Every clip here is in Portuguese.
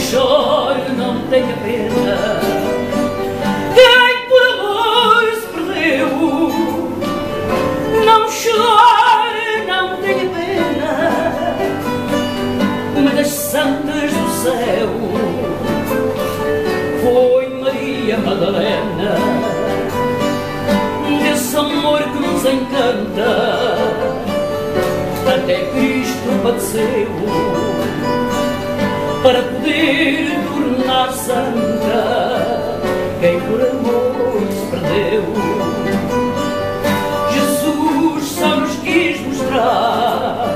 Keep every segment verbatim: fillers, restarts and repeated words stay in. choro, não tenha pena. Quem por amor se perdeu, não chore, não tenha pena. Uma das santas do céu foi Maria Madalena. Desse amor que nos encanta, até Cristo padeceu, para poder tornar santa quem por amor se perdeu. Jesus só nos quis mostrar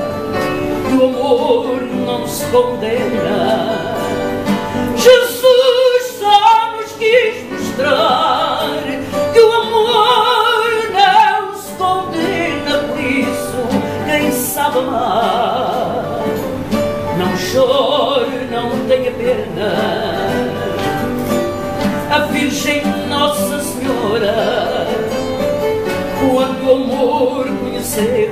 que o amor não se condena. Jesus só nos quis mostrar que o amor não se condena. Por isso, quem sabe amar, não chore, não tenha pena. A Virgem Nossa Senhora, quando o amor conheceu,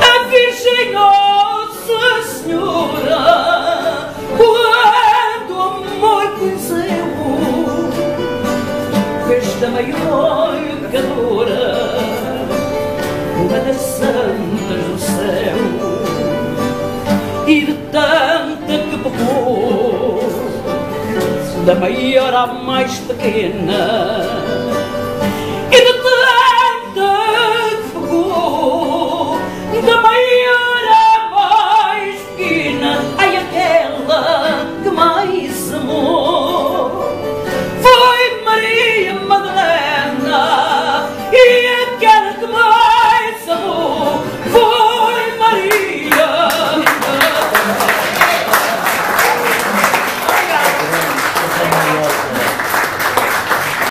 a Virgem Nossa Senhora, quando o amor conheceu, fez da maior pecadora uma das santas do céu. E de tanta que pecou, da maior à mais pequena,